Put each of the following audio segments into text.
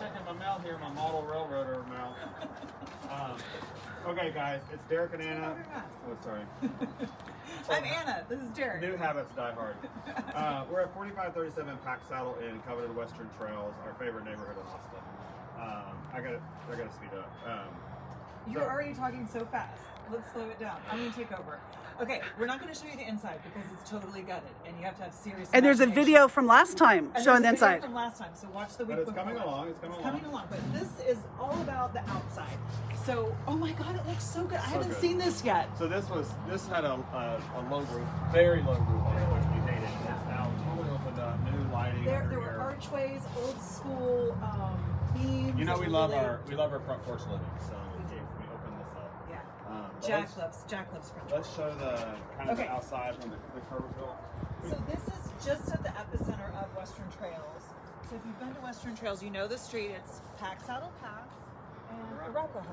checking my mouth here, my model railroader mouth. Okay, guys, it's Derek and Anna. Oh, sorry. I'm Anna. This is Derek. New habits die hard. We're at 4537 Pack Saddle Inn, coveted Western Trails, our favorite neighborhood of Austin. I gotta speed up. You're already talking so fast. Let's slow it down. I'm gonna take over. Okay, we're not gonna show you the inside because it's totally gutted, and you have to have serious. And there's a video from last time showing the inside. From last time, so watch the week before. It's coming along. It's coming along. But this is all about the outside. So, oh my God, it looks so good. I haven't seen this yet. So this had a low roof, very low roof on it, which we hated. It's now totally opened up, new lighting. There were archways, old school beams. You know, we love our front porch living. So. Jack loves French. Let's show the kind of the outside from the Kerbersville. So this is just at the epicenter of Western Trails. So if you've been to Western Trails, you know the street. It's Pack Saddle Pass and Arapahoe.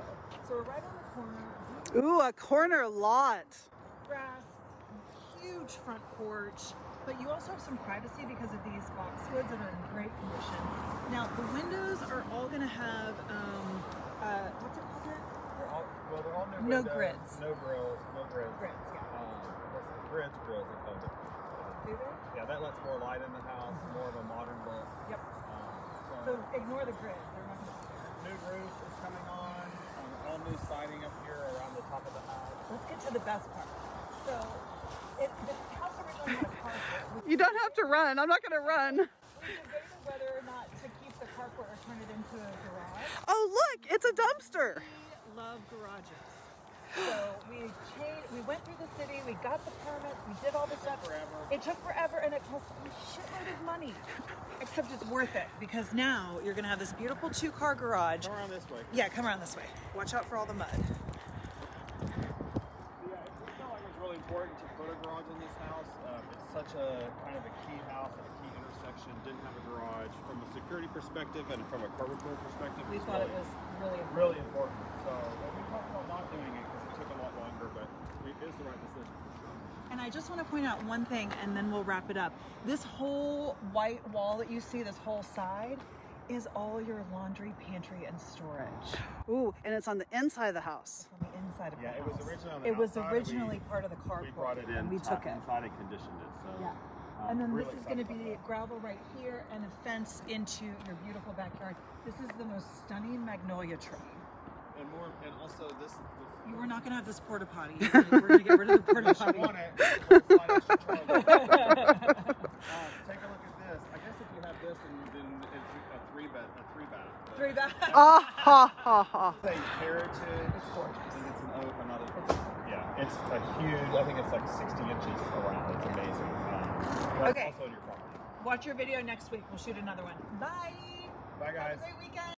So we're right on the corner. Ooh, a corner lot. Grass, huge front porch. But you also have some privacy because of these boxwoods that are in great condition. Now the windows are all going to have what's it called? Well, they're all new windows, no grills. Yeah. Grills they call them. Do they? Yeah, that lets more light in the house, more of a modern look. Yep. So ignore the grid. They're not gonna... New roof is coming on. All new siding up here around the top of the house. Let's get to the best part. So, the house originally had a carport. You don't have to run. I'm not gonna run. We debated whether or not to keep the carport or turn it into a garage. Oh look, it's a dumpster. Love garages. So we went through the city, we got the permits, we did all this stuff. It took forever and it cost a shitload of money. Except it's worth it because now you're gonna have this beautiful two-car garage. Come around this way. Yeah, come around this way. Watch out for all the mud. Yeah, we felt like it's really important to put a garage in this house. It's such a kind of a key house and a key intersection, didn't have a garage. From a security perspective and from a carport perspective, we thought it was really important. So we talked about not doing it because it took a lot longer, but it's the right decision. And I just want to point out one thing and then we'll wrap it up. This whole white wall that you see, this whole side, is all your laundry, pantry, and storage. Ooh, and it's on the inside of the house. It's on the inside of the house. It was originally part of the carport. We brought it in, we took it inside and conditioned it. So. Yeah. And then this is going to be gravel right here and a fence into your beautiful backyard. This is the most stunning magnolia tree. You were not going to have this porta potty. We're going to get rid of the porta potty. Take a look at this. I guess if you have this, and then it's a three bath. Three bath. It's a heritage. It's gorgeous. I think it's an oak, another. Yeah, it's a huge. I think it's like 60 inches around. It's amazing. Okay. Also in your property. Watch your video next week. We'll shoot another one. Bye. Bye, guys. Have a great weekend.